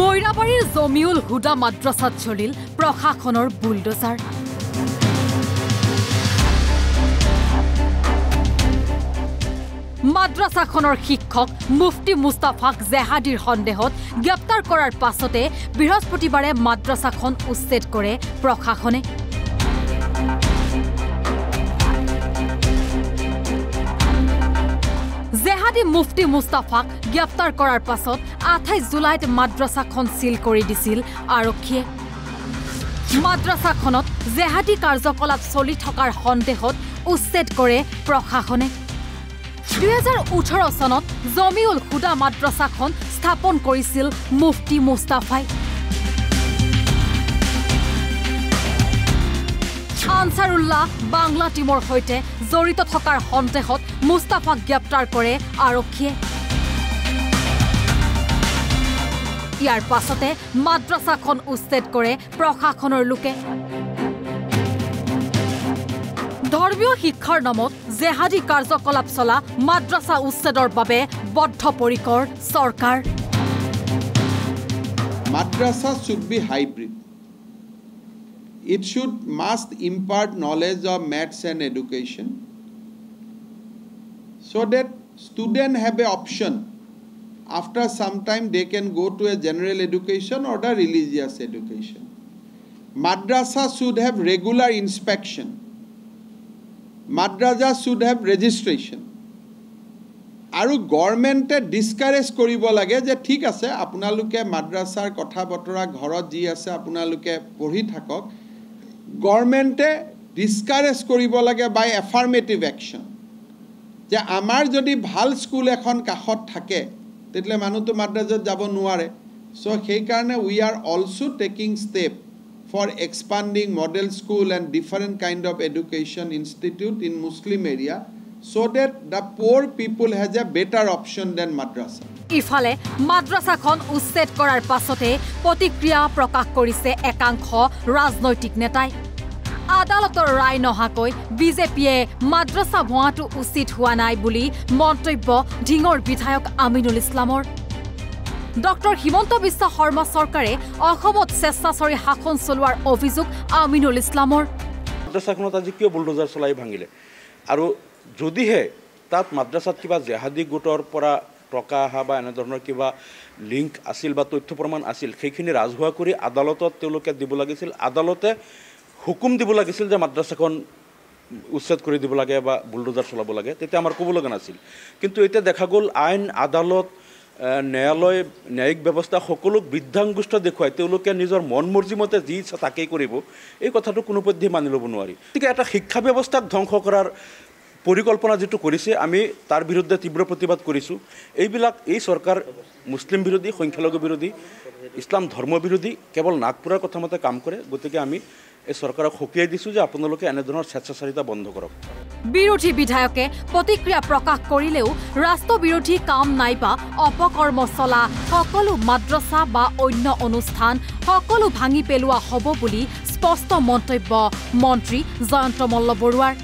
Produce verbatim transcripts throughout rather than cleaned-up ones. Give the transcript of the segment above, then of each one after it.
ময়ৰাবাড়িৰ জমিউল হুদা মাদ্ৰাসাত চলিল প্ৰশাসনেৰ বুলডোজাৰ মাদ্ৰাসাখনৰ শিক্ষক মুফতি মুস্তাফাক জাহাদিৰ সন্দেহত গ্ৰেপ্তাৰ কৰাৰ পাছতে বৃহস্পতিবাৰে মাদ্ৰাসাখন উচ্ছেদ কৰে প্ৰশাসনে জাহাদি মুফতি মুস্তাফাক গ্ৰেপ্তাৰ কৰাৰ পাছত আঠাইশ জুলাইত মাদ্ৰাসাখন সিল কৰি দিছিল আৰক্ষীয়ে মাদ্ৰাসাখনত জাহাদি কাৰ্যকলাপ চলি থকাৰ সন্দেহত উচ্ছেদ কৰে প্ৰশাসনে দুই হাজাৰ ওঠৰ সনত জমিউল হুদা মাদ্ৰাসাখন স্থাপন কৰিছিল মুফতি মুস্তাফাই আনসাৰুল্লাহ বাংলা টিমৰ হৈতে জড়িত থকাৰ সন্দেহত মুস্তাফাক গ্ৰেপ্তাৰ কৰে আৰক্ষীয়ে ইয়াৰ পাছতে মাদ্ৰাসাখন উচ্ছেদ কৰে প্ৰশাসনৰ লোকে ধৰ্মীয় শিক্ষাৰ নামত জেহাদী কাৰ্যকলাপ চলা মাদ্ৰাসা উচ্ছেদৰ বাবে বদ্ধপৰিকৰ সরকার মাদ্রাসা should be hybrid. It should must impart knowledge of maths and education so that student have a option. After some time they can go to a general education or the religious education. Madrasa should have regular inspection. Madrasa should have registration. Aru government discourage koribo lage je thik ase apunaluke madrasar kotha botora ghorot ji ase apunaluke porhi thakok government discourage koribo lage by affirmative action je amar jodi bhal school ekhon kahot thake tetle manu to madrasat jabo nuare so he karone we are also taking step for expanding model school and different kind of education institute in Muslim area so that the poor people has a better option than madrasa. Ifale madrasakhon uschet korar pasote protikriya prokash korise ekankho rajnoitik netai adalotor rai nohakoi B J P e madrasa bhoatu uchit hua nai buli montobbo dhingor bidhayak Aminul Islamor doctor Himanta Biswa Sarma চৰকাৰে অসমত চেষ্টাচৰি শাসন চলোৱাৰ অভিযোগ আমিনুল ইছলামৰ মাদ্ৰাছাখনত আজি কিয় bulldozer চলাই ভাঙিলে আৰু যদিহে তাত মাদ্ৰাছাত কিবা জেহাদী গোটৰ পৰা টকা আহা বা এনে ধৰণৰ কিবা লিংক আছিল বা তথ্য প্ৰমাণ আছিল সেইখিনি ৰাজহুৱা কৰি আদালতত তেওঁলোকে দিব লাগিছিল আদালতে হুকুম দিব লাগিছিল যে মাদ্ৰাছাখন উচ্ছেদ কৰি দিব লাগে বা বুলডোজাৰ চলাব লাগে তেতিয়া আমাৰ ক'ব লগা নাছিল কিন্তু এতিয়া দেখা গ'ল আইন আদালত ন্যায়ালয় ন্যায়িক ব্যৱস্থা সকলোক বৃদ্ধাংগুষ্ঠ দেখুৱাই তেওঁলোকে নিজৰ মন মৰ্জি মতে যি ইচ্ছা তাকেই কৰিব এই কথাটো কোনো পদ্ধতি মানি ল'ব নোৱাৰি ঠিক এটা শিক্ষা ব্যৱস্থাক ধ্বংস কৰাৰ পৰিকল্পনা যেটো কৰিছে আমি তাৰ বিৰুদ্ধে তীব্ৰ প্ৰতিবাদ কৰিছো এইবিলাক এই চৰকাৰ মুসলিম বিৰোধী সংখ্যালঘু বিৰোধী ইছলাম ধৰ্ম বিৰোধী কেৱল নাগপুৰৰ কথা মতে কাম কৰে গতিকে আমি এই চৰকাৰক হকিয়াই দিছো যে আপোনালোকে এনে ধৰণৰ স্বেচ্ছাচাৰিতা বন্ধ কৰক বিৰোধী বিধায়কে প্ৰতিক্ৰিয়া প্ৰকাশ কৰিলেও ৰাষ্ট্ৰবিৰোধী কাম নাইবা অপকৰ্ম চলা সকলো মাদ্ৰাছা বা অন্য অনুষ্ঠান সকলো ভাঙি পেলোৱা হ'ব বুলি স্পষ্ট মন্তব্য মন্ত্ৰী জয়ন্ত মল্ল বৰুৱাৰ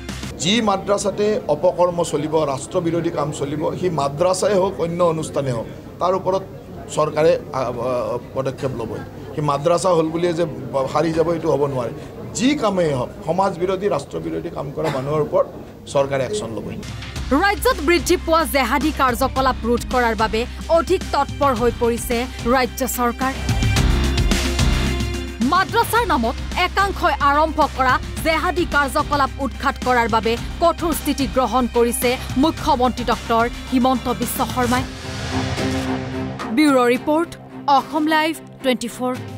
যি মাদ্ৰাছাতে অপকৰ্ম চলিব ৰাষ্ট্ৰবিৰোধী কাম চলিব সেই মাদ্ৰাছাই হোক অন্য অনুষ্ঠানে হোক তাৰ ওপৰত চৰকাৰে পদক্ষেপ ল'ব সেই মাদ্ৰাছা হ'ল বুলিয়ে যে হাৰি যাব এইটো হ'ব নোৱাৰে যি কামেই হওক সমাজ বিৰোধী ৰাষ্ট্ৰ বিৰোধী কাম কৰা মানুহৰ ওপৰত চৰকাৰে একশ্যন ল'ব ৰাজ্যত বৃদ্ধি পোৱা জেহাদী কাৰ্যকলাপ ৰোধ কৰাৰ বাবে অধিক তৎপৰ হৈ পৰিছে ৰাজ্য চৰকাৰ মাদ্ৰাছাৰ নামত একাংশই আৰম্ভ কৰা জেহাদী কাৰ্যকলাপ উৎখাত কৰাৰ বাবে কঠোৰ স্থিতি গ্ৰহণ কৰিছে মুখ্যমন্ত্ৰী ডক্টৰ হিমন্ত বিশ্ব শৰ্মাই bureau' report Assam live twenty four